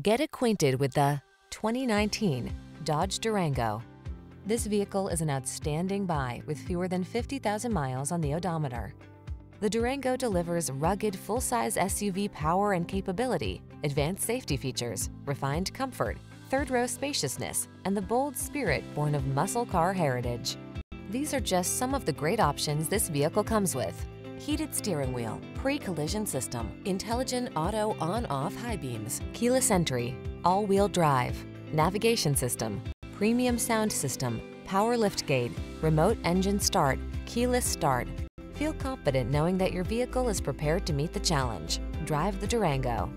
Get acquainted with the 2019 Dodge Durango. This vehicle is an outstanding buy with fewer than 50,000 miles on the odometer. The Durango delivers rugged full-size SUV power and capability, advanced safety features, refined comfort, third-row spaciousness, and the bold spirit born of muscle car heritage. These are just some of the great options this vehicle comes with: heated steering wheel, pre-collision system, intelligent auto on-off high beams, keyless entry, all-wheel drive, navigation system, premium sound system, power liftgate, remote engine start, keyless start. Feel confident knowing that your vehicle is prepared to meet the challenge. Drive the Durango.